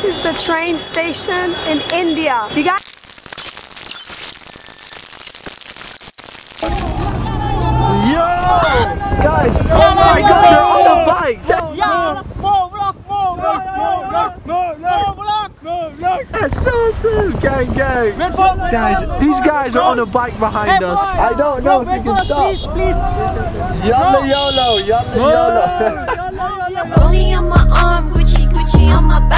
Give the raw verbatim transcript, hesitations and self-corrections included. This is the train station in India. You guys. Yo, guys! Oh my God, they're on a bike. That's awesome, gang, gang. Guys, these guys are on a bike behind us. I don't know if you can stop. Yolo, yolo, yolo, yolo. Rollie on my arm, Gucci, Gucci on my back.